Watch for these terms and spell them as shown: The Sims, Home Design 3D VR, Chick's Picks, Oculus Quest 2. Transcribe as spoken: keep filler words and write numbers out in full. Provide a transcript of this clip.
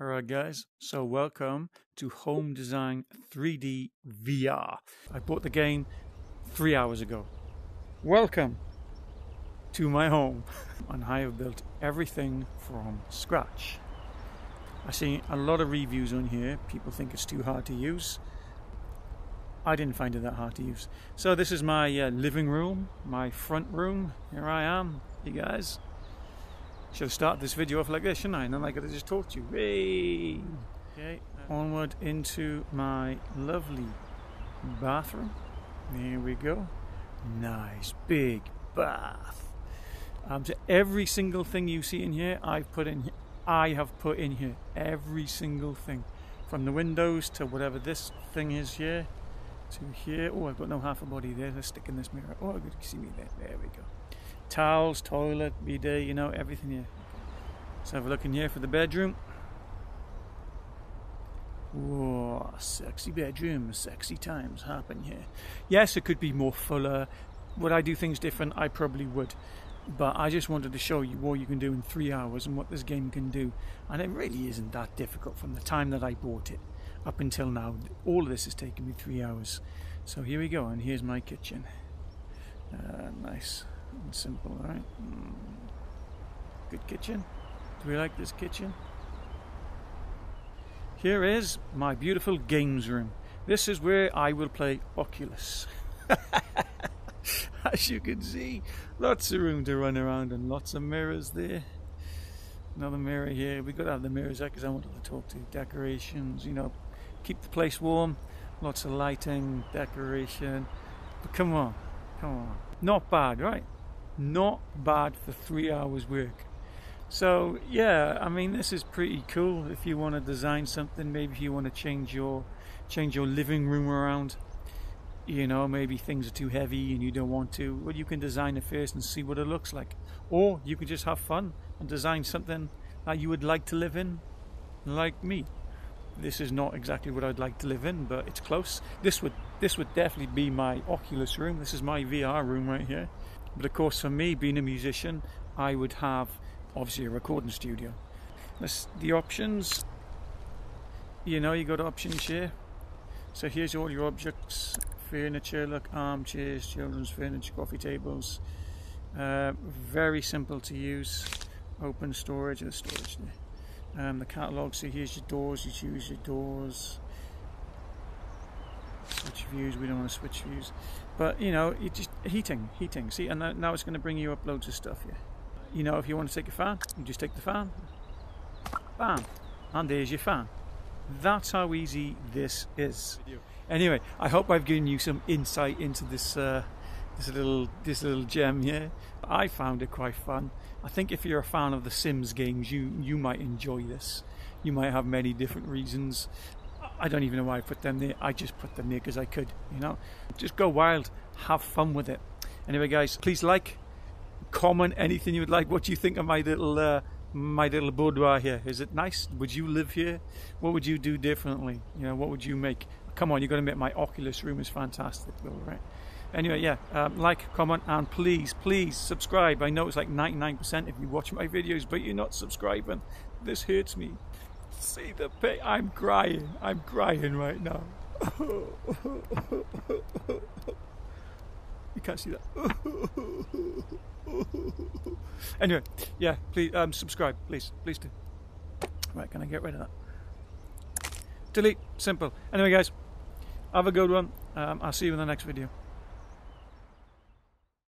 Alright guys, so welcome to Home Design three D V R. I bought the game three hours ago. Welcome to my home. And I have built everything from scratch. I see a lot of reviews on here. People think it's too hard to use. I didn't find it that hard to use. So this is my uh, living room, my front room. Here I am, you guys. Should have started this video off like this, shouldn't I? And then I could have just talked to you. Hey! Okay, onward into my lovely bathroom. There we go. Nice big bath. Um, so every single thing you see in here, I've put in. I have put in here every single thing, from the windows to whatever this thing is here, to here. Oh, I've got no half a body there. Let's stick in this mirror. Oh, good, you see me there. There we go. Towels, toilet, bidet, you know, everything here. Let's have a look in here for the bedroom. Whoa, sexy bedroom, sexy times happen here. Yes, it could be more fuller. Would I do things different? I probably would. But I just wanted to show you what you can do in three hours and what this game can do. And it really isn't that difficult from the time that I bought it up until now. All of this has taken me three hours. So here we go, and here's my kitchen. Uh, nice. Simple, right? Good kitchen. Do we like this kitchen? Here is my beautiful games room. This is where I will play Oculus. As you can see, lots of room to run around and lots of mirrors there. Another mirror here. We've got to have the mirrors there because I wanted to talk to decorations, you know, keep the place warm. Lots of lighting, decoration. But come on, come on. Not bad, right? Not bad for three hours work. So yeah, I mean, this is pretty cool. If you want to design something, maybe if you want to change your change your living room around, you know, maybe things are too heavy and you don't want to, well, you can design it first and see what it looks like. Or you can just have fun and design something that you would like to live in, like me. This is not exactly what I'd like to live in, but it's close. This would this would definitely be my Oculus room. This is my V R room right here. But of course, for me, being a musician, I would have, obviously, a recording studio. That's the options. You know, you got options here. So here's all your objects. Furniture, look, armchairs, children's furniture, coffee tables. Uh, very simple to use. Open storage, or storage there. Um, the catalogue, so here's your doors, you choose your doors. Switch views, we don't want to switch views. But, you know, it just heating, heating. See, and now it's going to bring you up loads of stuff here. You know, if you want to take a fan, you just take the fan. Bam! And there's your fan. That's how easy this is. Anyway, I hope I've given you some insight into this uh, this little this little gem here. I found it quite fun. I think if you're a fan of the Sims games, you you might enjoy this. You might have many different reasons. I don't even know why I put them there. I just put them there because I could, you know. Just go wild, have fun with it. Anyway guys, please like, comment anything you would like. What do you think of my little uh, my little boudoir here? Is it nice? Would you live here? What would you do differently? You know, what would you make? Come on, you're going to make my Oculus room is fantastic though, right? Anyway, yeah, um, like, comment, and please, please subscribe. I know it's like ninety-nine percent if you watch my videos, but you're not subscribing. This hurts me. See the pain? I'm crying. I'm crying right now. You can't see that. Anyway, yeah, please um, subscribe. Please, please do. Right, can I get rid of that? Delete. Simple. Anyway, guys, have a good one. Um, I'll see you in the next video.